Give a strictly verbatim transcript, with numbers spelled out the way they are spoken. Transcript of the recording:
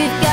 We've got